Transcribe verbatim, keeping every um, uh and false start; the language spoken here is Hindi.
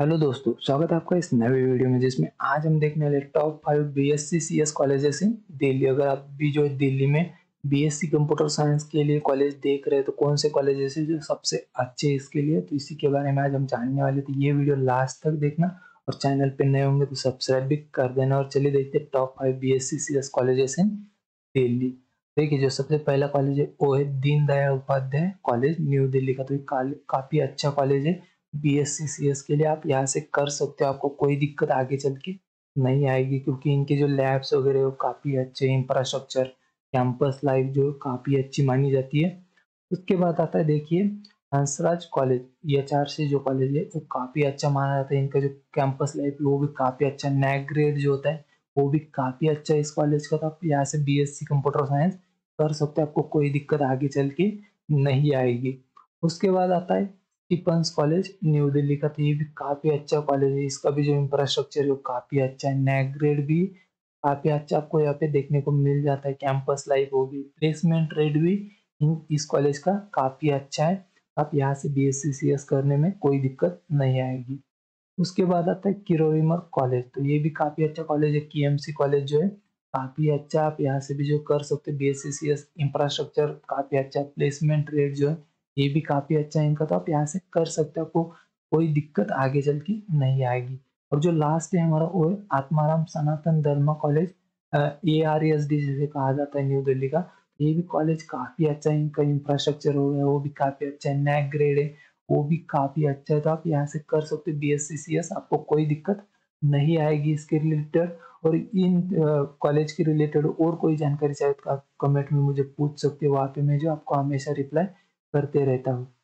हेलो दोस्तों, स्वागत है आपका इस नए वीडियो में जिसमें आज हम देखने वाले top five BSc CS colleges in Delhi. अगर आप भी जो है दिल्ली में बीएससी कंप्यूटर साइंस के लिए कॉलेज देख रहे हैं तो कौन से कॉलेजेस हैं जो सबसे अच्छे इसके लिए, तो इसी के बारे में आज हम जानने वाले। तो ये वीडियो लास्ट तक देखना और चैनल पर नए होंगे तो सब्सक्राइब भी कर देना। और चलिए देखते हैं top five BSc CS colleges in Delhi. देखिए जो सबसे पहला कॉलेज है वो है दीनदयाल उपाध्याय कॉलेज न्यू दिल्ली का। तो ये काफ़ी अच्छा कॉलेज है बीएससी सीएस के लिए। आप यहाँ से कर सकते हो, आपको कोई दिक्कत आगे चल के नहीं आएगी क्योंकि इनके जो लैब्स वगैरह वो काफ़ी अच्छे, इंफ्रास्ट्रक्चर, कैंपस लाइफ जो काफ़ी अच्छी मानी जाती है। उसके बाद आता है देखिए हंसराज कॉलेज, ये चार से जो कॉलेज है वो काफ़ी अच्छा माना जाता है। इनका जो कैंपस लाइफ वो भी काफ़ी अच्छा, नैक ग्रेड जो होता है वो भी काफ़ी अच्छा इस कॉलेज का। तो आप यहाँ से बीएससी कंप्यूटर साइंस कर सकते हो, आपको कोई दिक्कत आगे चल के नहीं आएगी। उसके बाद आता है टिपन्स कॉलेज न्यू दिल्ली का। तो ये भी काफ़ी अच्छा कॉलेज है, इसका भी जो इंफ्रास्ट्रक्चर है वो काफ़ी अच्छा है, नैक ग्रेड भी काफ़ी अच्छा आपको यहाँ पे देखने को मिल जाता है, कैंपस लाइफ होगी, प्लेसमेंट रेट भी इन इस कॉलेज का काफ़ी अच्छा है। आप यहाँ से बीएससी सीएस करने में कोई दिक्कत नहीं आएगी। उसके बाद आता है किरोड़ीमल कॉलेज। तो ये भी काफ़ी अच्छा कॉलेज है, केएमसी कॉलेज जो है काफ़ी अच्छा, आप यहाँ से भी जो कर सकते बीएससी सीएस। इंफ्रास्ट्रक्चर काफ़ी अच्छा, प्लेसमेंट रेट जो है ये भी काफ़ी अच्छा है इनका। तो आप यहाँ से कर सकते हो, आपको कोई दिक्कत आगे चल के नहीं आएगी। और जो लास्ट है हमारा वो है Atmaram Sanatan Dharma college, A R S D जिसे कहा जाता है न्यू दिल्ली का। ये भी कॉलेज काफ़ी अच्छा है, इनका इंफ्रास्ट्रक्चर हो गया वो भी काफ़ी अच्छा है, नैक ग्रेड है वो भी काफ़ी अच्छा है। तो आप यहाँ से कर सकते हो बीएससी सीएस, आपको कोई दिक्कत नहीं आएगी इसके रिलेटेड। और इन कॉलेज के रिलेटेड और कोई जानकारी चाहिए तो आप कमेंट में मुझे पूछ सकते हो, वहाँ पे मैं जो आपको हमेशा रिप्लाई करते रहता हूँ।